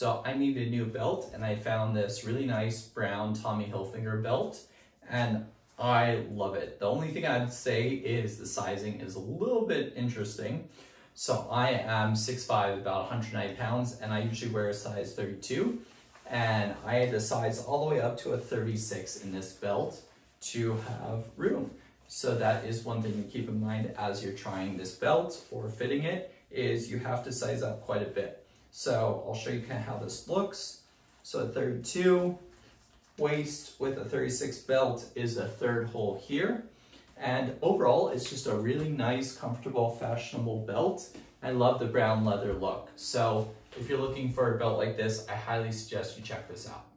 So I needed a new belt, and I found this really nice brown Tommy Hilfiger belt, and I love it. The only thing I'd say is the sizing is a little bit interesting. So I am 6'5", about 190 pounds, and I usually wear a size 32. And I had to size all the way up to a 36 in this belt to have room. So that is one thing to keep in mind as you're trying this belt or fitting it, is you have to size up quite a bit. So I'll show you kind of how this looks. So a 32 waist with a 36 belt is a third hole here. And overall, it's just a really nice, comfortable, fashionable belt. I love the brown leather look. So if you're looking for a belt like this, I highly suggest you check this out.